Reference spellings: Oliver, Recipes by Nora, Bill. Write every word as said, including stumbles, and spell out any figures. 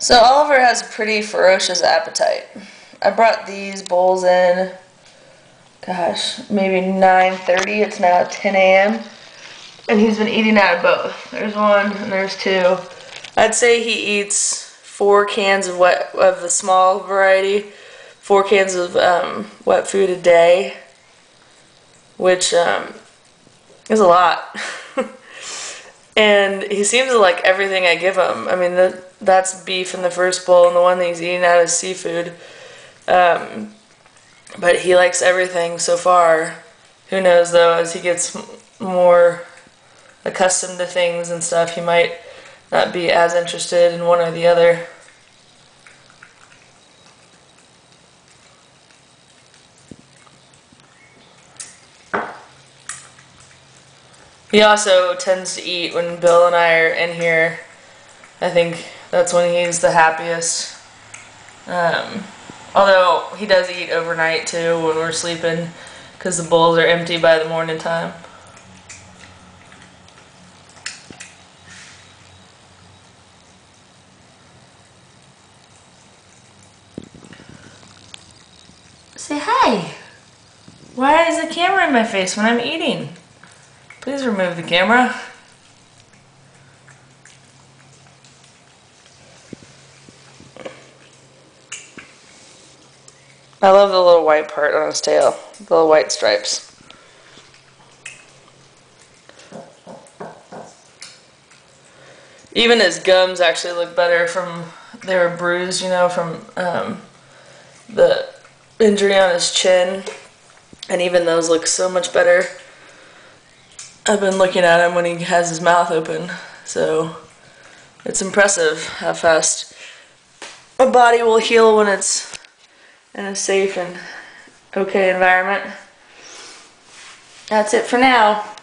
So Oliver has a pretty ferocious appetite. I brought these bowls in, gosh, maybe nine thirty. It's now ten A M and he's been eating out of both. There's one and there's two. I'd say he eats four cans of wet of the small variety, four cans of um, wet food a day, which um, is a lot. And he seems to like everything I give him. I mean, the, that's beef in the first bowl, and the one that he's eating out is seafood. Um, but he likes everything so far. Who knows, though, as he gets more accustomed to things and stuff, he might not be as interested in one or the other. He also tends to eat when Bill and I are in here. I think that's when he's the happiest. Um, although he does eat overnight too when we're sleeping, because the bowls are empty by the morning time. Say hi! Why is the camera in my face when I'm eating? Please remove the camera. I love the little white part on his tail, the little white stripes. Even his gums actually look better from, they were bruised, you know, from um, the injury on his chin. And even those look so much better. I've been looking at him when he has his mouth open, so it's impressive how fast a body will heal when it's in a safe and okay environment. That's it for now.